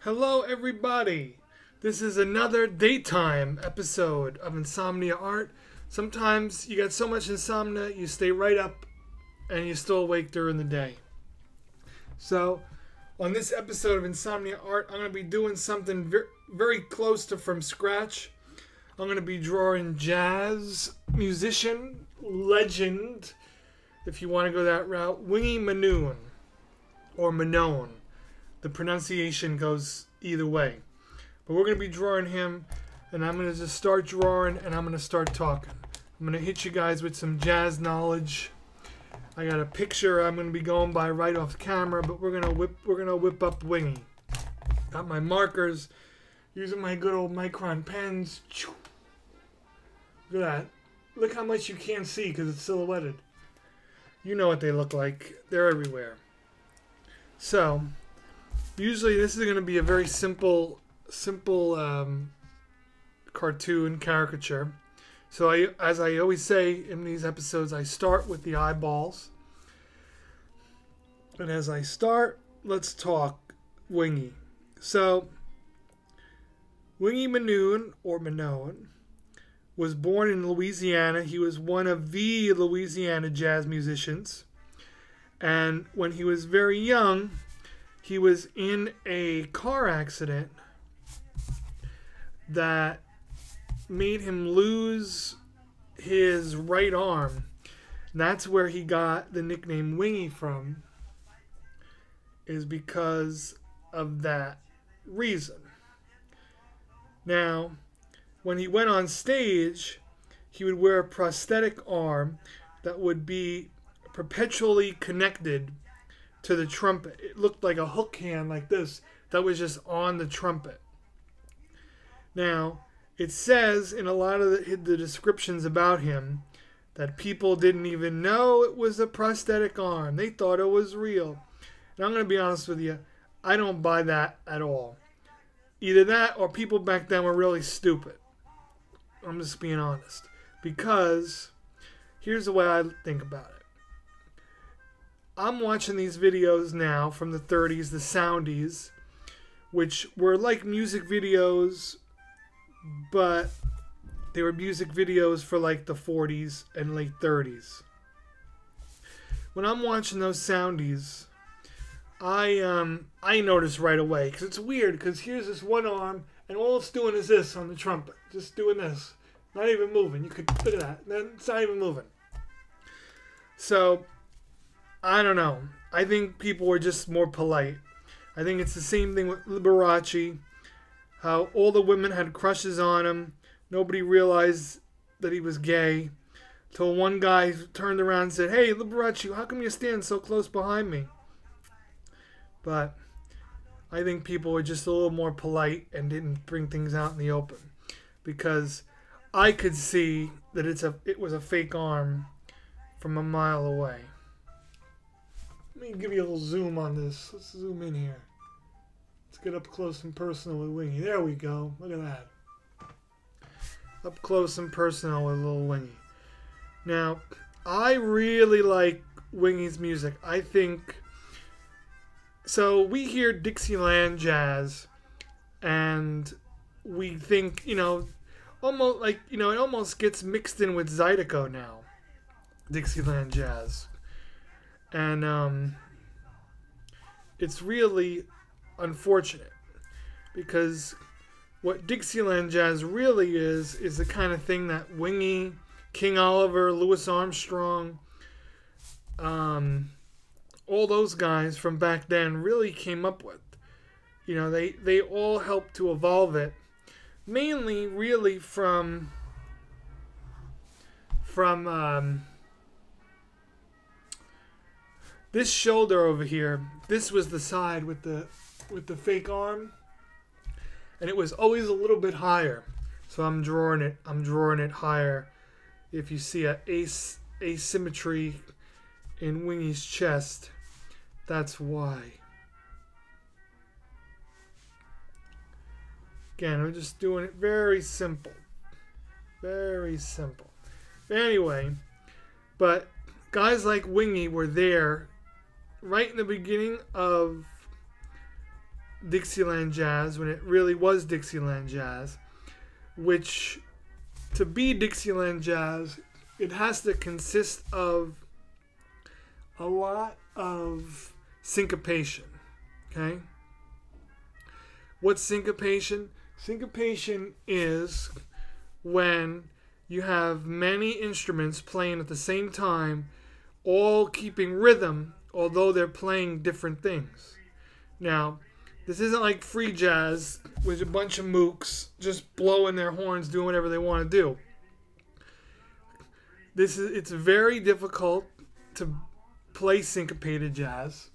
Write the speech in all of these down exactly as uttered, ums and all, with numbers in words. Hello everybody! This is another daytime episode of Insomnia Art. Sometimes you get so much insomnia you stay right up and you're still awake during the day. So on this episode of Insomnia Art, I'm going to be doing something very, very close to from scratch. I'm going to be drawing jazz musician, legend, if you want to go that route, Wingy Manone, or Manone. The pronunciation goes either way. But we're going to be drawing him, and I'm going to just start drawing, and I'm going to start talking. I'm going to hit you guys with some jazz knowledge. I got a picture I'm going to be going by right off camera, but we're going to whip, we're going to whip up Wingy. Got my markers, using my good old Micron pens. Look at that. Look how much you can't see because it's silhouetted. You know what they look like. They're everywhere. So, usually this is going to be a very simple, simple um, cartoon caricature. So, I, as I always say in these episodes, I start with the eyeballs. And as I start, let's talk Wingy. So, Wingy Manone, or Manone, was born in Louisiana. He was one of the Louisiana jazz musicians. And when he was very young, he was in a car accident that made him lose his right arm. And that's where he got the nickname Wingy from, is because of that reason. Now, when he went on stage, he would wear a prosthetic arm that would be perpetually connected to the trumpet. It looked like a hook hand like this that was just on the trumpet. Now, it says in a lot of the, the descriptions about him that people didn't even know it was a prosthetic arm. They thought it was real. And I'm going to be honest with you, I don't buy that at all. Either that or people back then were really stupid. I'm just being honest. Because here's the way I think about it. I'm watching these videos now from the thirties, the soundies, which were like music videos, but they were music videos for like the forties and late thirties. When I'm watching those soundies, I um I noticed right away, because it's weird, because here's this one arm and all it's doing is this on the trumpet, just doing this, not even moving. You could look at that, then it's not even moving. So I don't know, I think people were just more polite. I think it's the same thing with Liberace, how all the women had crushes on him. Nobody realized that he was gay till one guy turned around and said, "Hey Liberace, how come you stand so close behind me?" But I think people were just a little more polite and didn't bring things out in the open, because I could see that it's a it was a fake arm from a mile away. Let me give you a little zoom on this. Let's zoom in here. Let's get up close and personal with Wingy. There we go. Look at that. Up close and personal with little Wingy. Now, I really like Wingy's music. I think... So we hear Dixieland jazz, and we think, you know, almost like, you know, it almost gets mixed in with Zydeco now, Dixieland jazz. And um, it's really unfortunate, because what Dixieland jazz really is, is the kind of thing that Wingy, King Oliver, Louis Armstrong, um... all those guys from back then really came up with. You know, they, they all helped to evolve it. Mainly, really, from... From, um... this shoulder over here. This was the side with the, with the fake arm. And it was always a little bit higher. So I'm drawing it, I'm drawing it higher. If you see a as, asymmetry in Wingy's chest... That's why. Again, we're just doing it very simple. Very simple. Anyway, but guys like Wingy were there right in the beginning of Dixieland jazz when it really was Dixieland jazz, which to be Dixieland jazz, it has to consist of a lot of syncopation, okay? What's syncopation? Syncopation is when you have many instruments playing at the same time, all keeping rhythm, although they're playing different things. Now, this isn't like free jazz with a bunch of mooks just blowing their horns, doing whatever they want to do. This is, it's very difficult to play syncopated jazz,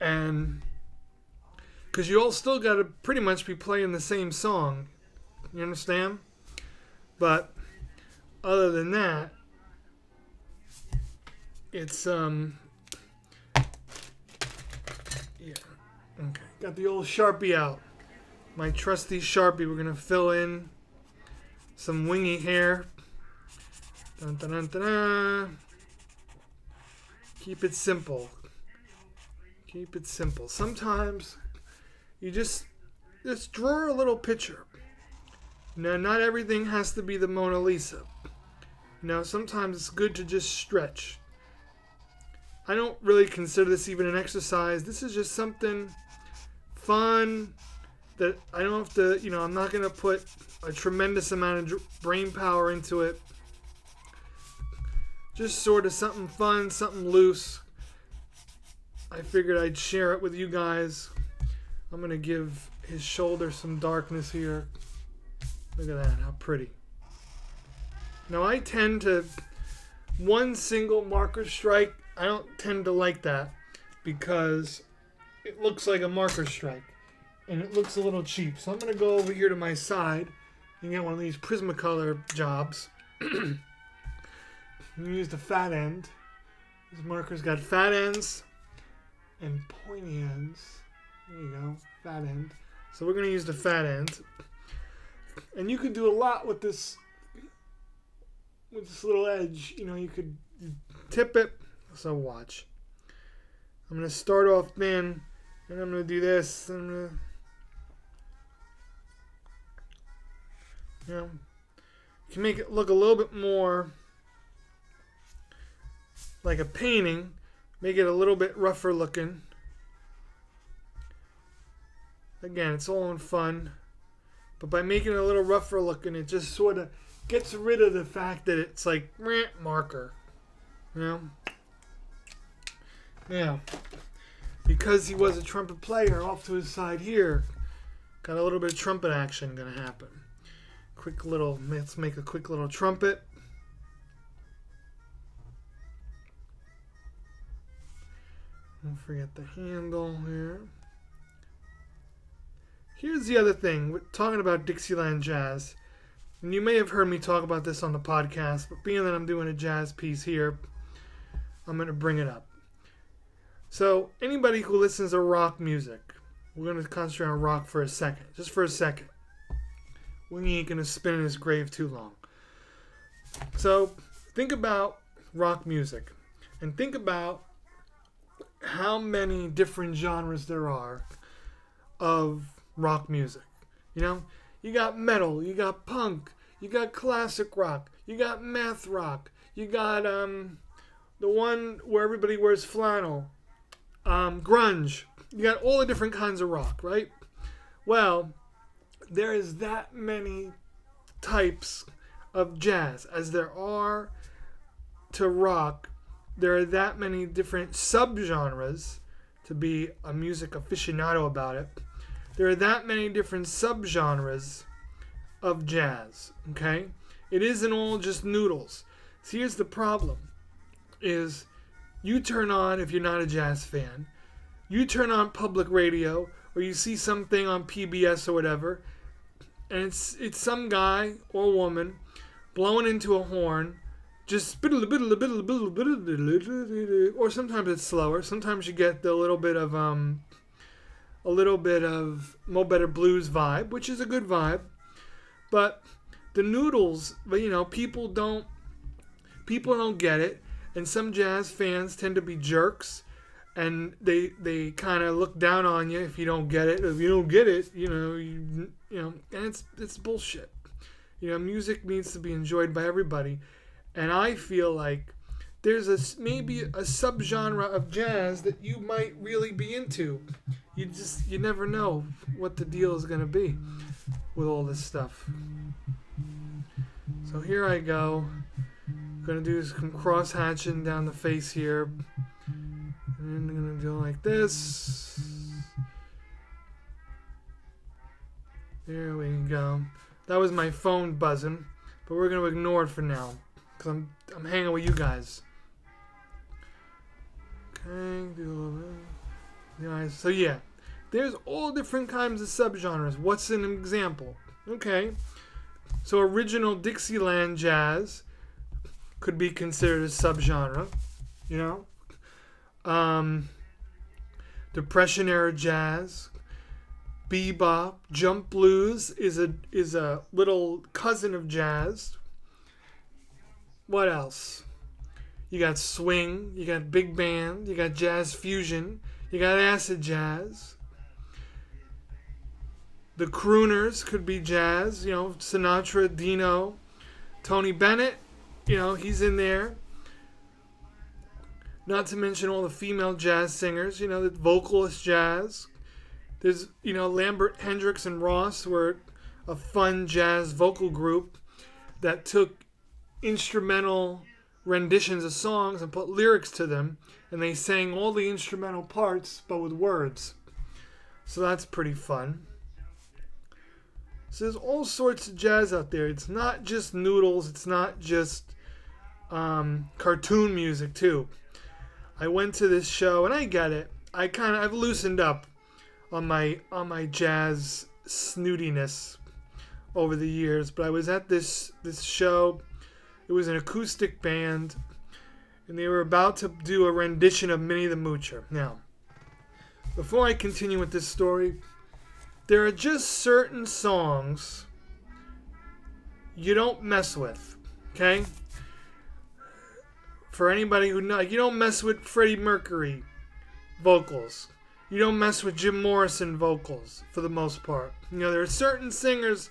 and because you all still got to pretty much be playing the same song, you understand? But other than that, it's um yeah, okay. Got the old Sharpie out, my trusty Sharpie. We're gonna fill in some wingy hair. Dun, dun, dun, dun, dun. Keep it simple. Keep it simple. Sometimes you just just draw a little picture. Now, not everything has to be the Mona Lisa. Now, sometimes it's good to just stretch. I don't really consider this even an exercise. This is just something fun that I don't have to, you know, I'm not going to put a tremendous amount of brain power into it. Just sort of something fun, something loose. I figured I'd share it with you guys. I'm going to give his shoulder some darkness here. Look at that, how pretty. Now I tend to, one single marker strike, I don't tend to like that because it looks like a marker strike and it looks a little cheap. So I'm gonna go over here to my side and get one of these Prismacolor jobs. I'm gonna use the fat end. This marker's got fat ends and pointy ends. There you go, fat end. So we're gonna use the fat end. And you could do a lot with this, with this little edge. You know, you could tip it. So watch. I'm gonna start off thin, and I'm gonna do this. And I'm gonna, you know, you can make it look a little bit more like a painting. Make it a little bit rougher looking. Again, it's all in fun. But by making it a little rougher looking, it just sort of gets rid of the fact that it's like rant marker, you know. Now, because he was a trumpet player, off to his side here, got a little bit of trumpet action going to happen. Quick little, let's make a quick little trumpet. Don't forget the handle here. Here's the other thing, we're talking about Dixieland jazz, and you may have heard me talk about this on the podcast, but being that I'm doing a jazz piece here, I'm going to bring it up. So anybody who listens to rock music, we're going to concentrate on rock for a second, just for a second. Wingy ain't going to spin in his grave too long. So think about rock music, and think about how many different genres there are of rock music. You know, you got metal, you got punk, you got classic rock, you got math rock, you got um the one where everybody wears flannel, um grunge. You got all the different kinds of rock, right? Well, there is that many types of jazz as there are to rock. There are that many different subgenres, to be a music aficionado about it. There are that many different subgenres of jazz, okay? It isn't all just noodles. See, here's the problem, is you turn on, if you're not a jazz fan, you turn on public radio, or you see something on P B S or whatever, and it's it's some guy or woman blowing into a horn, just or sometimes it's slower. Sometimes you get the little bit of um a little bit of Mo Better Blues vibe, which is a good vibe, but the noodles, but you know, people don't, people don't get it, and some jazz fans tend to be jerks, and they they kind of look down on you if you don't get it. If you don't get it, you know, you, you know, and it's it's bullshit. You know, music needs to be enjoyed by everybody, and I feel like there's a maybe a subgenre of jazz that you might really be into. You just you never know what the deal is gonna be with all this stuff. So here I go. Gonna do some cross hatching down the face here, and then I'm gonna go like this. There we go. That was my phone buzzing, but we're gonna ignore it for now because I'm I'm hanging with you guys. Okay, do a little bit. Nice. So yeah, there's all different kinds of subgenres. What's an example? Okay, so original Dixieland jazz could be considered a subgenre, you know. Um, Depression era jazz, bebop, jump blues is a is a little cousin of jazz. What else? You got swing, you got big band, you got jazz fusion, you got acid jazz. The crooners could be jazz, you know, Sinatra, Dino, Tony Bennett. You know, he's in there. Not to mention all the female jazz singers, you know, the vocalist jazz. There's, you know, Lambert Hendricks and Ross were a fun jazz vocal group that took instrumental renditions of songs and put lyrics to them. And they sang all the instrumental parts, but with words. So that's pretty fun. So there's all sorts of jazz out there. It's not just noodles. It's not just... Um, cartoon music too. I went to this show and I get it. I kind of I've loosened up on my on my jazz snootiness over the years, but I was at this this show. It was an acoustic band, and they were about to do a rendition of Minnie the Moocher. Now, before I continue with this story, there are just certain songs you don't mess with. Okay. For anybody who knows, you don't mess with Freddie Mercury vocals. You don't mess with Jim Morrison vocals, for the most part. You know, there are certain singers,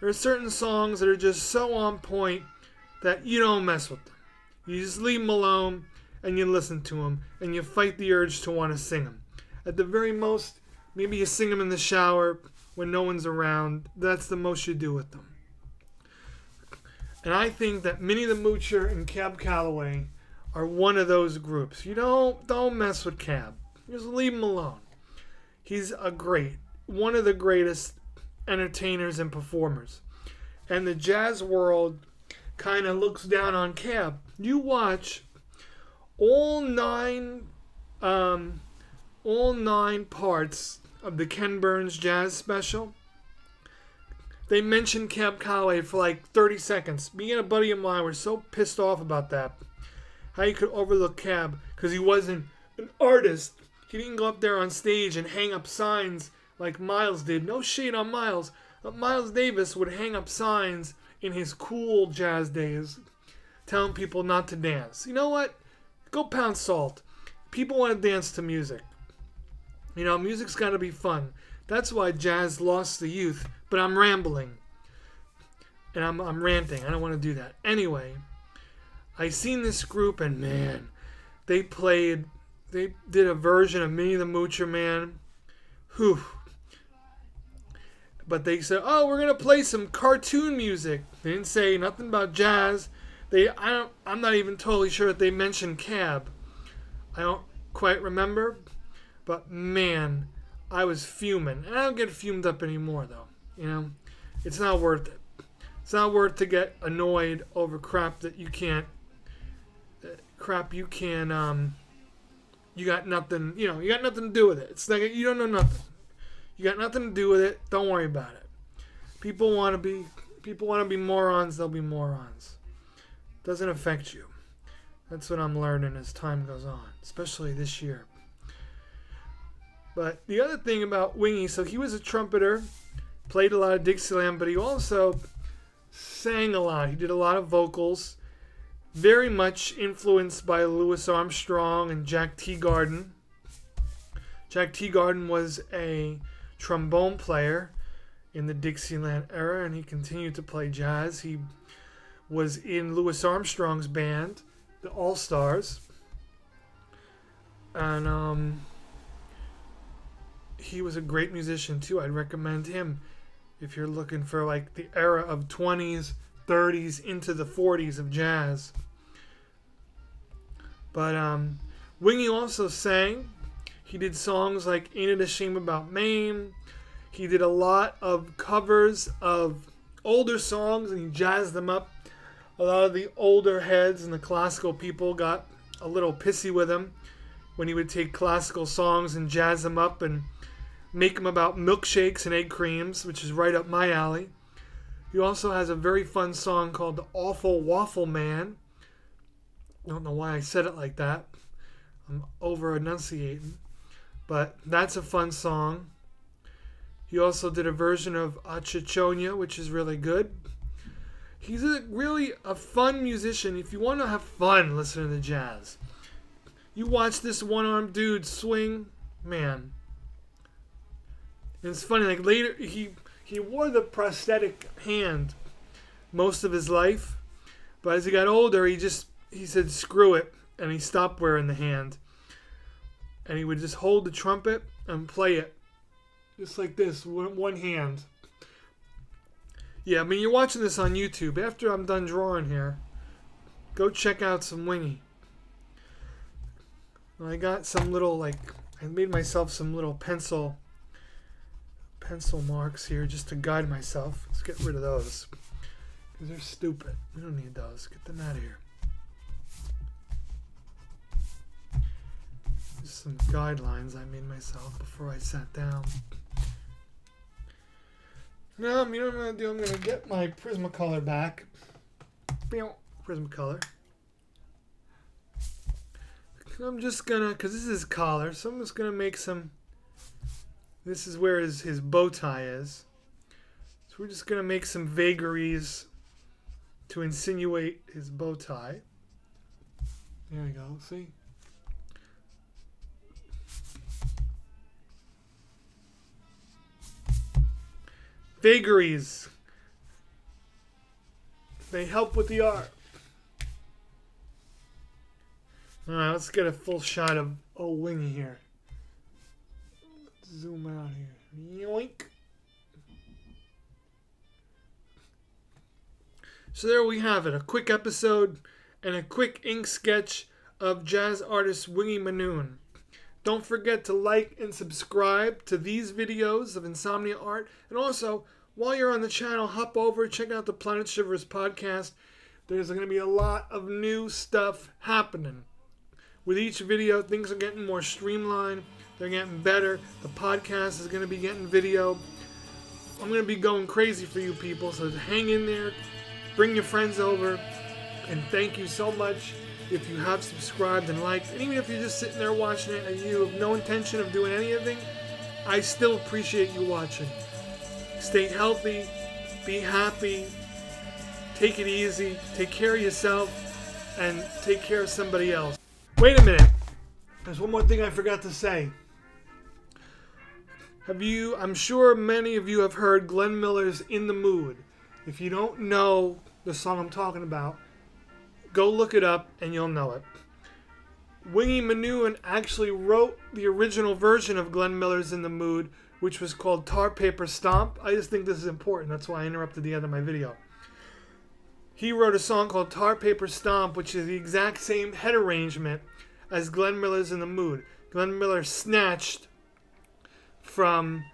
there are certain songs that are just so on point that you don't mess with them. You just leave them alone, and you listen to them, and you fight the urge to want to sing them. At the very most, maybe you sing them in the shower when no one's around. That's the most you do with them. And I think that Minnie the Moocher and Cab Calloway are one of those groups. You don't don't mess with Cab. Just leave him alone. He's a great, one of the greatest entertainers and performers. And the jazz world kind of looks down on Cab. You watch all nine, um, all nine parts of the Ken Burns jazz special. They mentioned Cab Calloway for like thirty seconds. Me and a buddy of mine were so pissed off about that. How you could overlook Cab because he wasn't an artist. He didn't go up there on stage and hang up signs like Miles did. No shade on Miles. But Miles Davis would hang up signs in his cool jazz days telling people not to dance. You know what? Go pound salt. People want to dance to music. You know, music's got to be fun. That's why jazz lost the youth. But I'm rambling. And I'm, I'm ranting. I don't want to do that. Anyway, I seen this group and man, they played, they did a version of Minnie the Moocher, man. Whew. But they said, oh, we're going to play some cartoon music. They didn't say nothing about jazz. They, I don't, I'm not even totally sure that they mentioned Cab. I don't quite remember. But man, I was fuming. And I don't get fumed up anymore though. You know, it's not worth it. It's not worth to get annoyed over crap that you can't, that crap you can, um, you got nothing, you know, you got nothing to do with it. It's like, you don't know nothing. You got nothing to do with it. Don't worry about it. People want to be, people want to be morons. They'll be morons. It doesn't affect you. That's what I'm learning as time goes on, especially this year. But the other thing about Wingy, so he was a trumpeter. Played a lot of Dixieland, but he also sang a lot. He did a lot of vocals, very much influenced by Louis Armstrong and Jack Teagarden. Jack Teagarden was a trombone player in the Dixieland era, and he continued to play jazz. He was in Louis Armstrong's band, the All-Stars, and um, he was a great musician too. I'd recommend him if you're looking for like the era of twenties, thirties, into the forties of jazz. But um, Wingy also sang. He did songs like Ain't It a Shame About Mame. He did a lot of covers of older songs, and he jazzed them up. A lot of the older heads and the classical people got a little pissy with him when he would take classical songs and jazz them up and make them about milkshakes and egg creams, which is right up my alley. He also has a very fun song called The Awful Waffle Man. I don't know why I said it like that. I'm over-enunciating. But that's a fun song. He also did a version of Achichonia, which is really good. He's a, really a fun musician. If you want to have fun listening to jazz, you watch this one-armed dude swing, man. And it's funny, like later, he, he wore the prosthetic hand most of his life. But as he got older, he just, he said, screw it. And he stopped wearing the hand. And he would just hold the trumpet and play it. Just like this, one hand. Yeah, I mean, you're watching this on YouTube. After I'm done drawing here, go check out some Wingy. I got some little, like, I made myself some little pencil, pencil marks here just to guide myself. Let's get rid of those. Because they're stupid. We don't need those. Get them out of here. Just some guidelines I made myself before I sat down. Now, you know what I'm going to do? I'm going to get my Prismacolor back. Prismacolor. I'm just going to, because this is his collar, so I'm just going to make some, this is where his, his bow tie is. So we're just going to make some vagaries to insinuate his bow tie. There we go, see? Vagaries. They help with the art. Alright, let's get a full shot of old Wingy here. Let's zoom out here. Yoink. So there we have it. A quick episode and a quick ink sketch of jazz artist Wingy Manone. Don't forget to like and subscribe to these videos of Insomnia Art. And also, while you're on the channel, hop over, check out the Planet Shivers podcast. There's going to be a lot of new stuff happening. With each video, things are getting more streamlined. They're getting better. The podcast is going to be getting video. I'm going to be going crazy for you people. So hang in there. Bring your friends over. And thank you so much. If you have subscribed and liked, and even if you're just sitting there watching it and you have no intention of doing anything, I still appreciate you watching. Stay healthy, be happy, take it easy, take care of yourself, and take care of somebody else. Wait a minute. There's one more thing I forgot to say. Have you, I'm sure many of you have heard Glenn Miller's In The Mood. If you don't know the song I'm talking about, go look it up and you'll know it. Wingy Manone actually wrote the original version of Glenn Miller's In The Mood, which was called Tar Paper Stomp. I just think this is important. That's why I interrupted the end of my video. He wrote a song called Tar Paper Stomp, which is the exact same head arrangement as Glenn Miller's In The Mood. Glenn Miller snatched from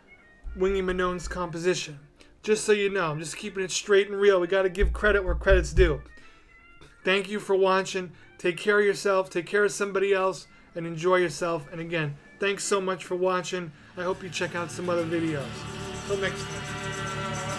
Wingy Manone's composition. Just so you know, I'm just keeping it straight and real. We got to give credit where credit's due. Thank you for watching. Take care of yourself. Take care of somebody else. And enjoy yourself. And again, thanks so much for watching. I hope you check out some other videos. Till next time.